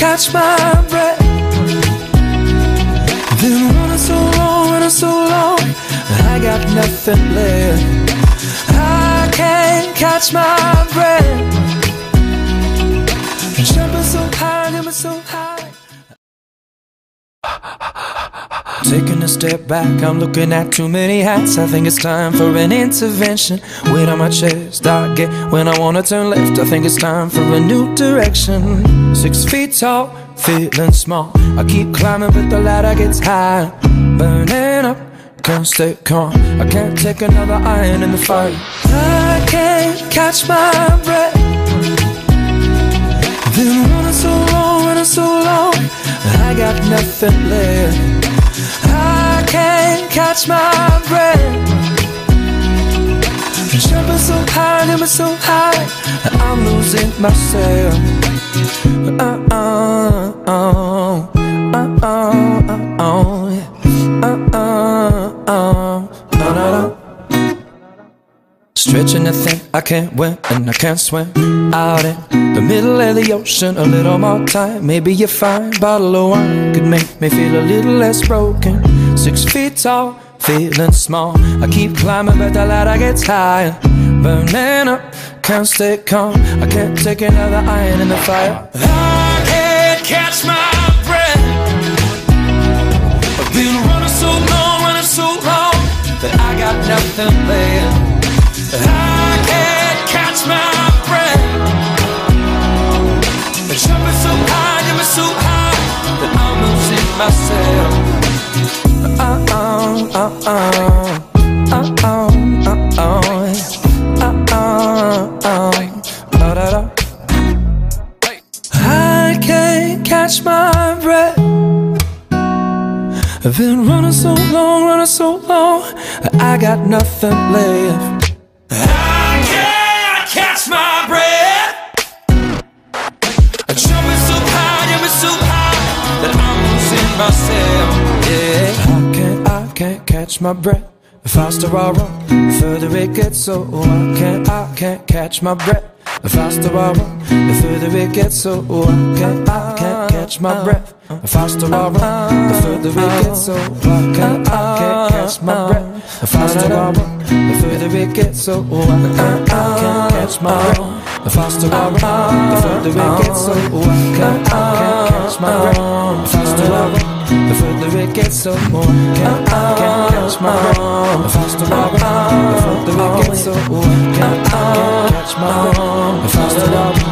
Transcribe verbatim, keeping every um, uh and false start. catch my breath. Then running so long, running so long, I got nothing left. I can't catch my breath. Jumping so high, jumping so high. Taking a step back, I'm looking at too many hats. I think it's time for an intervention. Weight on my chest, I get when I wanna turn left. I think it's time for a new direction. Six feet tall, feeling small, I keep climbing but the ladder gets high. Burning up, can't stay calm, I can't take another iron in the fire. I can't catch my breath. Been running so long, running so long, I got nothing left. I can't catch my breath. Jumping so high, jumping so high, I'm losing myself. Uh uh oh, uh oh, uh oh, yeah. Uh oh, oh, no, no, no. Stretching to think I can't win and I can't swim out in the middle of the ocean. A little more time, maybe a fine bottle of wine could make me feel a little less broken. Six feet tall, feeling small, I keep climbing but the ladder gets higher. Burning up, can't stay calm, I can't take another iron in the fire. I can't catch my breath. I've been running so long, running so long, that I got nothing left. I can't catch my breath. Jumping so high, jumping so high, that I'm losing myself. Uh-oh, uh-oh, uh-oh, uh-oh, yeah. I can't catch my breath. I've been running so long, running so long, I got nothing left. I can't catch my breath. I'm jumping so high, jumping so high, that I'm losing myself. Yeah. I can't, I can't catch my breath. The faster I run, the further it gets, so I can't, I can't catch my breath. The faster I run, the further it gets, so I can't, I can't catch my breath. The faster I run, the further it gets, so I can't, I can't catch my breath. The faster I run, the further it gets, so I can't, I can't catch my breath. The faster I run, the further it gets, so I can't, I can't catch my breath. The faster I run, the further it gets, so more can't, I can't catch my breath. The faster I run, the further it gets, so more can't, I can't catch my breath. The faster I run,